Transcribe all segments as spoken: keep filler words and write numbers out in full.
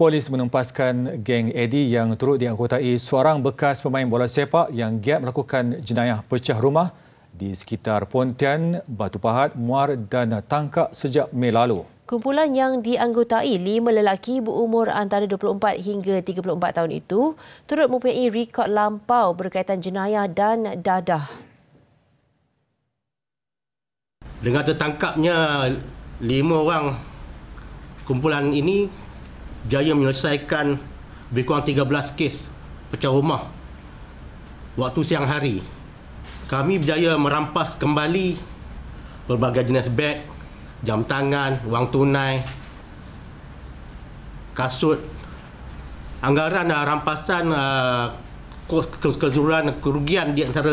Polis menempaskan geng Eddy yang turut dianggotai seorang bekas pemain bola sepak yang giat melakukan jenayah pecah rumah di sekitar Pontian, Batu Pahat, Muar dan Tangkak sejak Mei lalu. Kumpulan yang dianggotai lima lelaki berumur antara dua puluh empat hingga tiga puluh empat tahun itu turut mempunyai rekod lampau berkaitan jenayah dan dadah. Dengan tertangkapnya lima orang kumpulan ini, jaya menyelesaikan lebih kurang tiga belas kes pecah rumah waktu siang hari. Kami berjaya merampas kembali pelbagai jenis beg, jam tangan, wang tunai, kasut. Anggaran uh, rampasan uh, kos keseluruhan kerugian di antara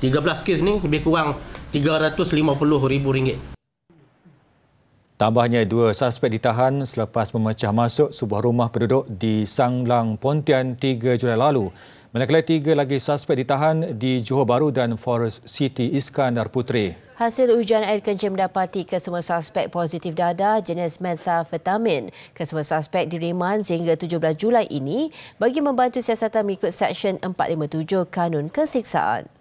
tiga belas kes ini lebih kurang tiga ratus lima puluh ribu ringgit. Tambahnya, dua suspek ditahan selepas memecah masuk sebuah rumah penduduk di Sanglang, Pontian tiga Julai lalu. Manakala tiga lagi suspek ditahan di Johor Bahru dan Forest City Iskandar Puteri. Hasil ujian air kencing mendapati kesemua suspek positif dadah jenis methamphetamine. Kesemua suspek diriman sehingga tujuh belas Julai ini bagi membantu siasatan mengikut Seksyen empat lima tujuh Kanun Keseksaan.